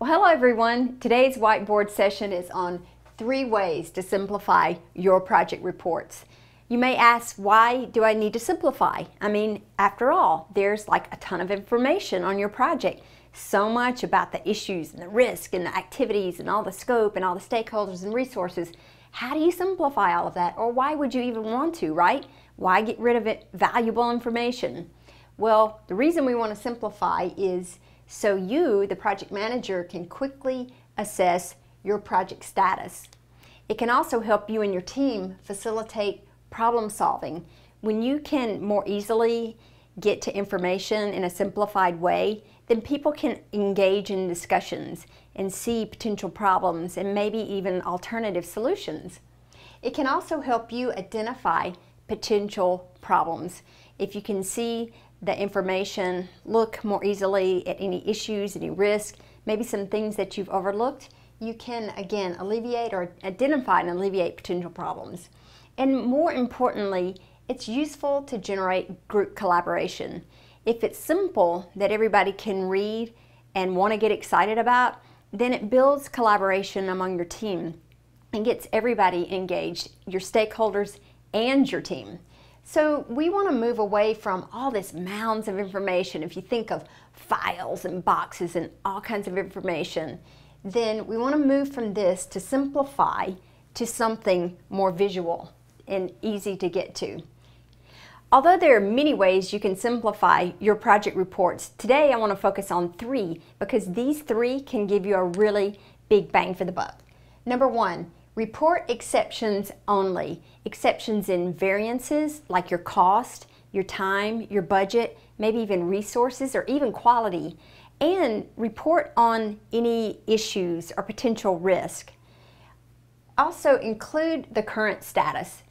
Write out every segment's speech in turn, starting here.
Well, hello everyone. Today's whiteboard session is on 3 ways to simplify your project reports. You may ask, why do I need to simplify? I mean, after all, there's like a ton of information on your project. So much about the issues and the risk and the activities and all the scope and all the stakeholders and resources. How do you simplify all of that? Or why would you even want to, right? Why get rid of it? Valuable information. Well, the reason we want to simplify is so you, the project manager, can quickly assess your project status. It can also help you and your team facilitate problem solving. When you can more easily get to information in a simplified way, then people can engage in discussions and see potential problems and maybe even alternative solutions. It can also help you identify potential problems. If you can see the information, look more easily at any issues, any risk, maybe some things that you've overlooked, you can again alleviate or identify and alleviate potential problems. And more importantly, it's useful to generate group collaboration. If it's simple that everybody can read and want to get excited about, then it builds collaboration among your team and gets everybody engaged, your stakeholders and your team. So we want to move away from all this mounds of information. If you think of files and boxes and all kinds of information, then we want to move from this to simplify to something more visual and easy to get to. Although there are many ways you can simplify your project reports, today I want to focus on 3 because these 3 can give you a really big bang for the buck. Number 1, report exceptions only. Exceptions in variances like your cost, your time, your budget, maybe even resources or even quality, and report on any issues or potential risk. Also include the current status.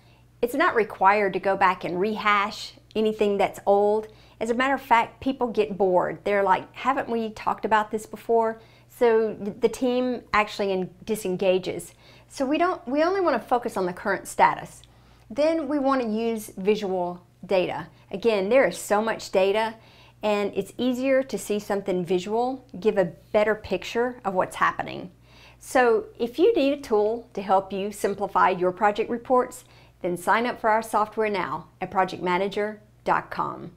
It's not required to go back and rehash anything that's old. As a matter of fact, people get bored. They're like, haven't we talked about this before? So the team actually disengages. So we only want to focus on the current status. Then we want to use visual data. Again, there is so much data and it's easier to see something visual, give a better picture of what's happening. So if you need a tool to help you simplify your project reports, then sign up for our software now at projectmanager.com.